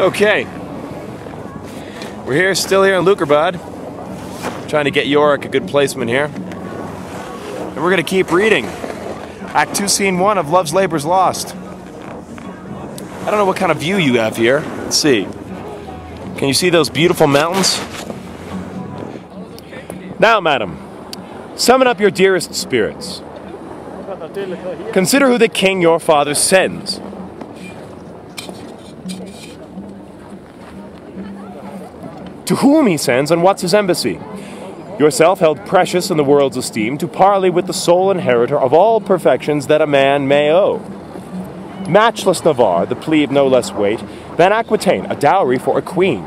Okay, we're here, still here in Leukerbad, trying to get Yorick a good placement here. And we're going to keep reading. Act 2, Scene 1 of Love's Labour's Lost. I don't know what kind of view you have here. Let's see. Can you see those beautiful mountains? Now, madam, summon up your dearest spirits. Consider who the king your father sends. To whom he sends, and what's his embassy? Yourself held precious in the world's esteem, to parley with the sole inheritor of all perfections that a man may owe. Matchless Navarre, the plea of no less weight than Aquitaine, a dowry for a queen.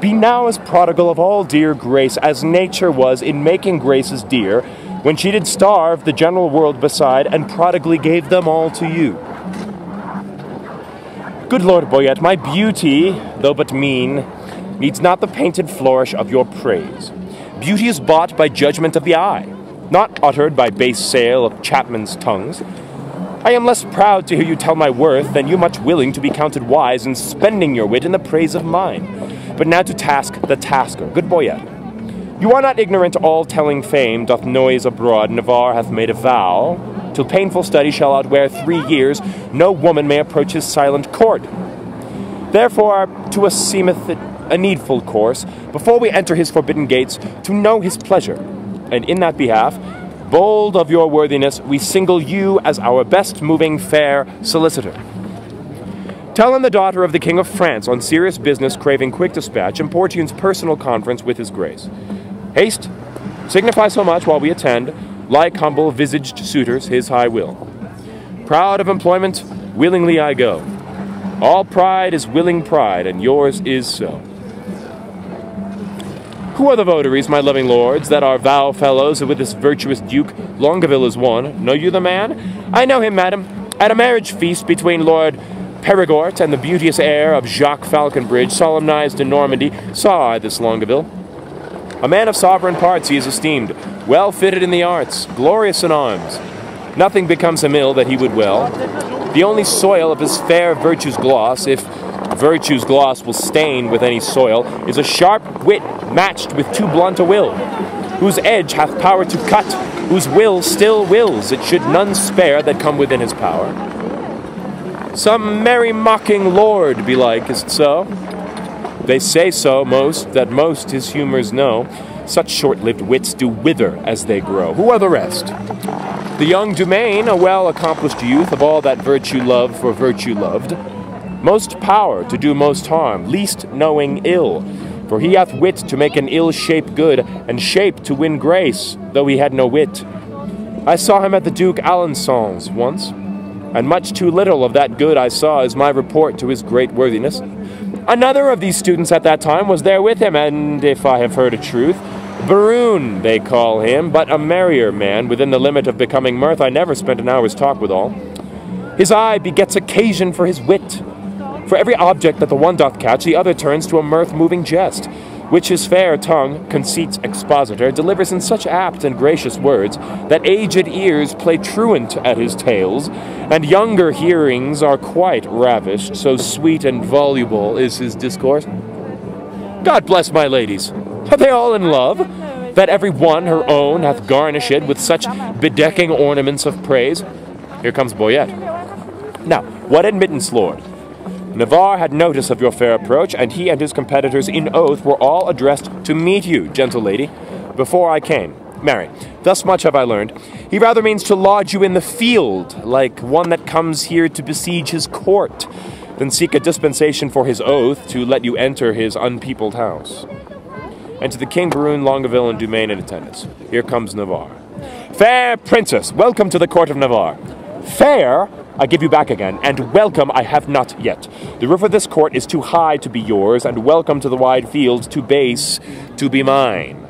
Be now as prodigal of all dear grace as nature was in making graces dear, when she did starve the general world beside, and prodigally gave them all to you. Good Lord Boyet, my beauty, though but mean, needs not the painted flourish of your praise. Beauty is bought by judgment of the eye, not uttered by base sale of Chapman's tongues. I am less proud to hear you tell my worth than you much willing to be counted wise in spending your wit in the praise of mine. But now to task the tasker. Good Boyet, you are not ignorant all telling fame doth noise abroad. Navarre hath made a vow, till painful study shall outwear 3 years, no woman may approach his silent court. Therefore to us seemeth it a needful course, before we enter his forbidden gates, to know his pleasure. And in that behalf, bold of your worthiness, we single you as our best-moving fair solicitor. Tell him the daughter of the King of France, on serious business craving quick dispatch, importunes personal conference with his grace. Haste, signify so much while we attend, like humble-visaged suitors, his high will. Proud of employment, willingly I go. All pride is willing pride, and yours is so. Who are the votaries, my loving lords, that are vow fellows with this virtuous duke? Longueville is one. Know you the man? I know him, madam, at a marriage feast between Lord Perigord and the beauteous heir of Jacques Falconbridge, solemnized in Normandy, saw I this Longueville. A man of sovereign parts he is esteemed, well fitted in the arts, glorious in arms. Nothing becomes him ill that he would well. The only soil of his fair virtue's gloss, if virtue's gloss will stain with any soil, is a sharp wit matched with too blunt a will, whose edge hath power to cut, whose will still wills, it should none spare that come within his power. Some merry mocking lord, belike, is't so? They say so, most, that most his humours know. Such short-lived wits do wither as they grow. Who are the rest? The young Dumaine, a well-accomplished youth, of all that virtue loved for virtue loved. Most power to do most harm, least knowing ill. For he hath wit to make an ill shape good, and shape to win grace, though he had no wit. I saw him at the Duke Alençon's once, and much too little of that good I saw is my report to his great worthiness. Another of these students at that time was there with him, and if I have heard a truth, Berowne they call him, but a merrier man, within the limit of becoming mirth, I never spent an hour's talk withal. His eye begets occasion for his wit. For every object that the one doth catch, the other turns to a mirth-moving jest, which his fair tongue, conceit's expositor, delivers in such apt and gracious words, that aged ears play truant at his tales, and younger hearings are quite ravished, so sweet and voluble is his discourse. God bless my ladies! Are they all in love? That every one her own hath garnished with such bedecking ornaments of praise? Here comes Boyet. Now, what admittance, lord? Navarre had notice of your fair approach, and he and his competitors in oath were all addressed to meet you, gentle lady, before I came. Marry, thus much have I learned. He rather means to lodge you in the field, like one that comes here to besiege his court, than seek a dispensation for his oath to let you enter his unpeopled house. And to the King, Berowne, Longueville, and Dumaine in attendance. Here comes Navarre. Fair princess, welcome to the court of Navarre. Fair? I give you back again, and welcome I have not yet. The roof of this court is too high to be yours, and welcome to the wide fields, too base to be mine.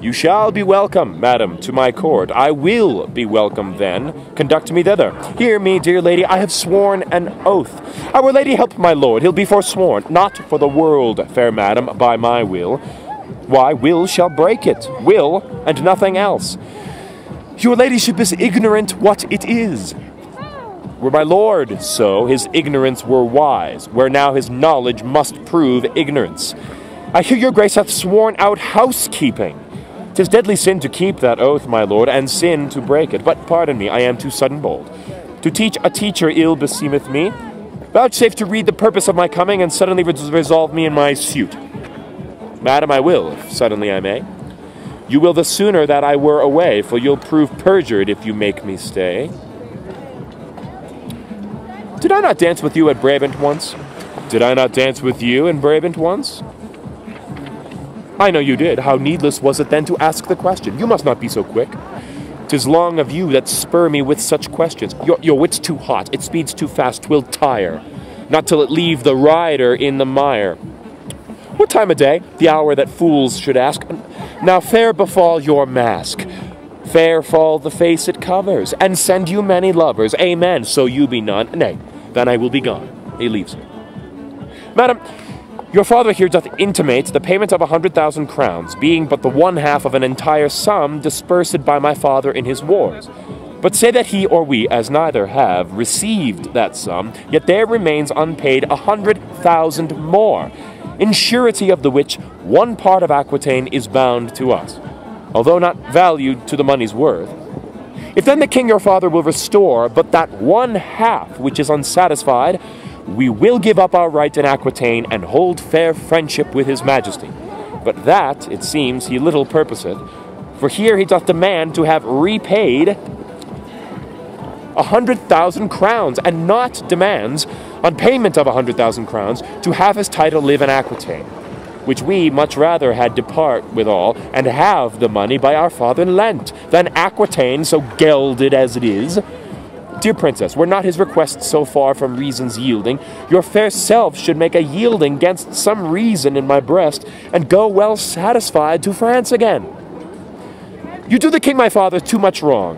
You shall be welcome, madam, to my court. I will be welcome then. Conduct me thither. Hear me, dear lady, I have sworn an oath. Our lady help my lord, he'll be forsworn, not for the world, fair madam, by my will. Why, will shall break it, will, and nothing else. Your ladyship is ignorant what it is. Were my lord so, his ignorance were wise, where now his knowledge must prove ignorance. I hear your grace hath sworn out housekeeping. 'Tis deadly sin to keep that oath, my lord, and sin to break it. But pardon me, I am too sudden bold. To teach a teacher ill beseemeth me. Vouchsafe to read the purpose of my coming, and suddenly resolve me in my suit. Madam, I will, if suddenly I may. You will the sooner that I were away, for you'll prove perjured if you make me stay. Did I not dance with you at Brabant once? Did I not dance with you in Brabant once? I know you did. How needless was it then to ask the question? You must not be so quick. 'Tis long of you that spur me with such questions. Your wit's too hot. It speeds too fast. 'Twill tire. Not till it leave the rider in the mire. What time of day? The hour that fools should ask. Now fair befall your mask. Fair fall the face it covers, and send you many lovers. Amen, so you be none. Nay, then I will be gone. He leaves her. Madam, your father here doth intimate the payment of 100,000 crowns, being but the one half of an entire sum dispersed by my father in his wars. But say that he or we, as neither, have received that sum, yet there remains unpaid 100,000 more, in surety of the which one part of Aquitaine is bound to us, although not valued to the money's worth. If then the king your father will restore but that one half which is unsatisfied, we will give up our right in Aquitaine, and hold fair friendship with his majesty. But that, it seems, he little purposeth, for here he doth demand to have repaid 100,000 crowns, and not demands, on payment of 100,000 crowns, to have his title live in Aquitaine, which we much rather had depart withal, and have the money by our father lent, than Aquitaine, so gelded as it is. Dear princess, were not his request so far from reason's yielding, your fair self should make a yielding 'gainst some reason in my breast, and go well satisfied to France again. You do the king my father too much wrong,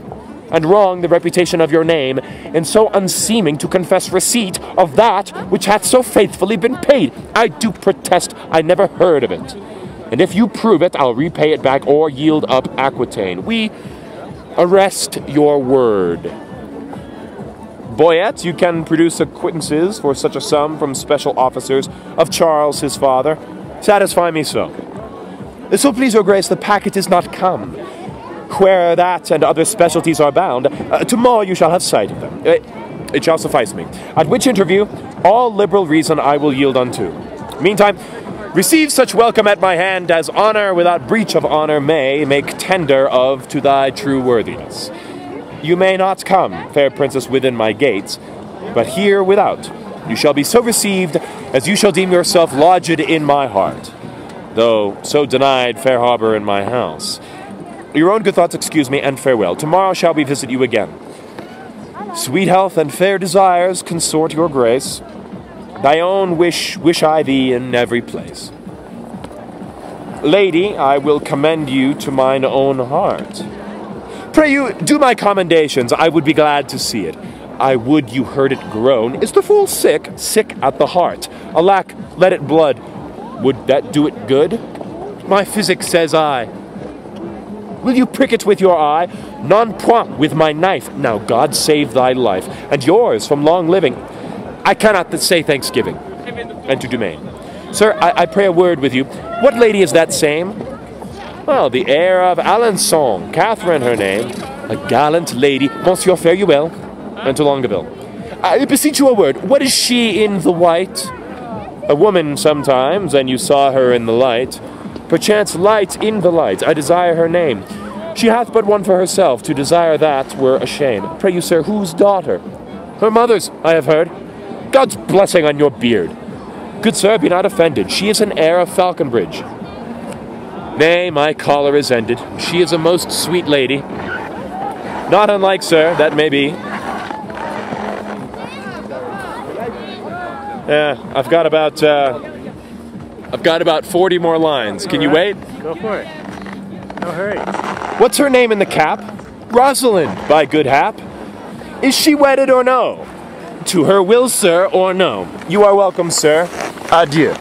and wrong the reputation of your name, in so unseeming to confess receipt of that which hath so faithfully been paid. I do protest I never heard of it. And if you prove it, I'll repay it back, or yield up Aquitaine. We arrest your word. Boyet, you can produce acquittances for such a sum from special officers of Charles his father. Satisfy me so. So please your grace, the packet is not come, where that and other specialties are bound. Tomorrow you shall have sight of them. It shall suffice me. At which interview, all liberal reason I will yield unto. Meantime, receive such welcome at my hand as honour without breach of honour may make tender of to thy true worthiness. You may not come, fair princess, within my gates, but here without you shall be so received as you shall deem yourself lodged in my heart, though so denied fair harbour in my house. Your own good thoughts excuse me, and farewell. Tomorrow shall we visit you again. Sweet health and fair desires consort your grace. Thy own wish I thee in every place. Lady, I will commend you to mine own heart. Pray you, do my commendations. I would be glad to see it. I would you heard it groan. Is the fool sick? Sick at the heart. Alack, let it blood. Would that do it good? My physic, says I. Will you prick it with your eye? Non point with my knife. Now God save thy life, and yours from long living. I cannot say thanksgiving. And to Dumaine. Sir, I pray a word with you. What lady is that same? Well, the heir of Alençon, Catherine her name, a gallant lady. Monsieur, fare you well. And to Longueville. I beseech you a word. What is she in the white? A woman sometimes, and you saw her in the light. Perchance light in the light. I desire her name. She hath but one for herself. To desire that were a shame. Pray you, sir, whose daughter? Her mother's, I have heard. God's blessing on your beard. Good sir, be not offended. She is an heir of Falconbridge. Nay, my collar is ended. She is a most sweet lady. Not unlike, sir, that may be. Yeah, I've got about 40 more lines. Can you wait? Go for it. No hurry. What's her name in the cap? Rosalind, by good hap. Is she wedded or no? To her will, sir, or no? You are welcome, sir. Adieu.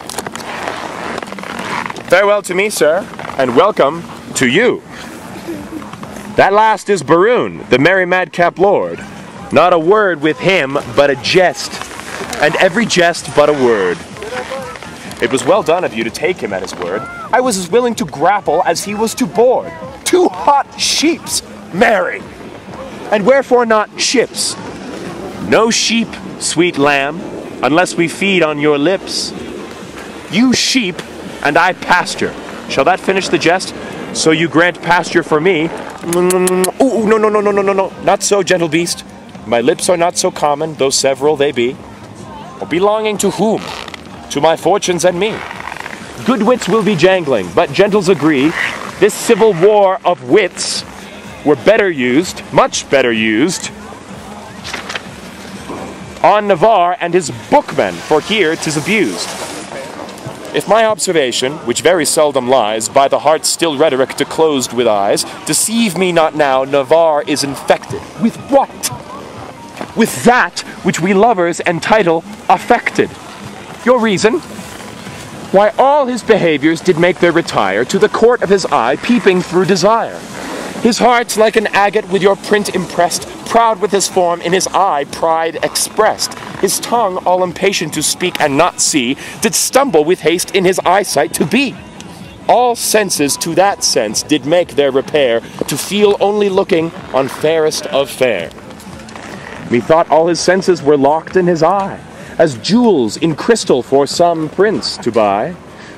Farewell to me, sir, and welcome to you. That last is Berowne, the merry madcap lord. Not a word with him, but a jest, and every jest but a word. It was well done of you to take him at his word. I was as willing to grapple as he was to board. Two hot sheeps, marry! And wherefore not ships? No sheep, sweet lamb, unless we feed on your lips. You sheep, and I pasture. Shall that finish the jest? So you grant pasture for me. Ooh, no, no, no, no, no, no, no. Not so, gentle beast. My lips are not so common, though several they be. Belonging to whom? To my fortunes and me. Good wits will be jangling, but gentles agree, this civil war of wits were better used, much better used, on Navarre and his bookmen, for here 'tis abused. If my observation, which very seldom lies, by the heart's still rhetoric to closed with eyes, deceive me not now, Navarre is infected. With what? With that which we lovers entitle affected. Your reason? Why all his behaviours did make their retire to the court of his eye, peeping through desire. His heart's like an agate with your print impressed, proud with his form, in his eye pride expressed. His tongue, all impatient to speak and not see, did stumble with haste in his eyesight to be. All senses to that sense did make their repair, to feel only looking on fairest of fair. Methought all his senses were locked in his eye, as jewels in crystal for some prince to buy,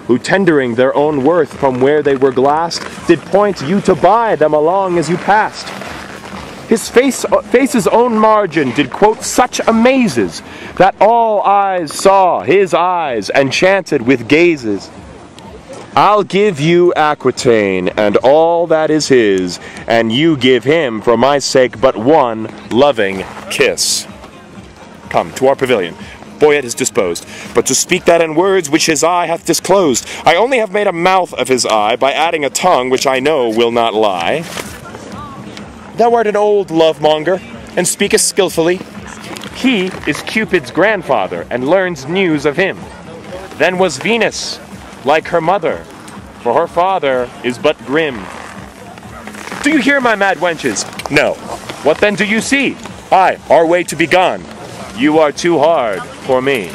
who tendering their own worth from where they were glassed, did point you to buy them along as you passed. His face's own margin did quote such amazes, that all eyes saw his eyes, and chanted with gazes, I'll give you Aquitaine, and all that is his, and you give him, for my sake, but one loving kiss. Come, to our pavilion. Boyet is disposed, but to speak that in words which his eye hath disclosed. I only have made a mouth of his eye, by adding a tongue which I know will not lie. Thou art an old love-monger, and speakest skillfully. He is Cupid's grandfather, and learns news of him. Then was Venus, like her mother, for her father is but grim. Do you hear, my mad wenches? No. What then do you see? Aye, our way to be gone. You are too hard for me.